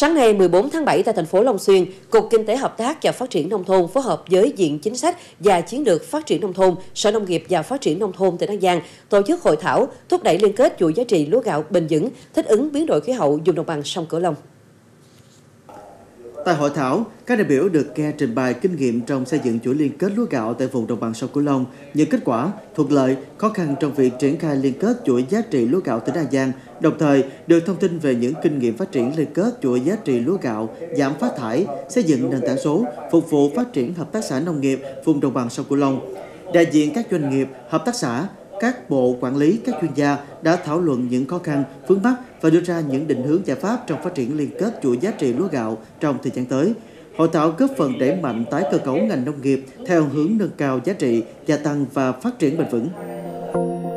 Sáng ngày 14 tháng 7 tại thành phố Long Xuyên, Cục Kinh tế Hợp tác và Phát triển Nông thôn phối hợp với Viện Chính sách và Chiến lược Phát triển Nông thôn, Sở Nông nghiệp và Phát triển Nông thôn tỉnh An Giang tổ chức hội thảo thúc đẩy liên kết chuỗi giá trị lúa gạo bền vững, thích ứng biến đổi khí hậu vùng đồng bằng sông Cửu Long. Tại hội thảo, các đại biểu được nghe trình bày kinh nghiệm trong xây dựng chuỗi liên kết lúa gạo tại vùng đồng bằng sông Cửu Long, những kết quả, thuận lợi, khó khăn trong việc triển khai liên kết chuỗi giá trị lúa gạo tỉnh An Giang, đồng thời được thông tin về những kinh nghiệm phát triển liên kết chuỗi giá trị lúa gạo, giảm phát thải, xây dựng nền tảng số, phục vụ phát triển hợp tác xã nông nghiệp vùng đồng bằng sông Cửu Long. Đại diện các doanh nghiệp, hợp tác xã, các bộ quản lý, các chuyên gia đã thảo luận những khó khăn, vướng mắc và đưa ra những định hướng giải pháp trong phát triển liên kết chuỗi giá trị lúa gạo trong thời gian tới. Hội thảo góp phần đẩy mạnh tái cơ cấu ngành nông nghiệp theo hướng nâng cao giá trị gia tăng và phát triển bền vững.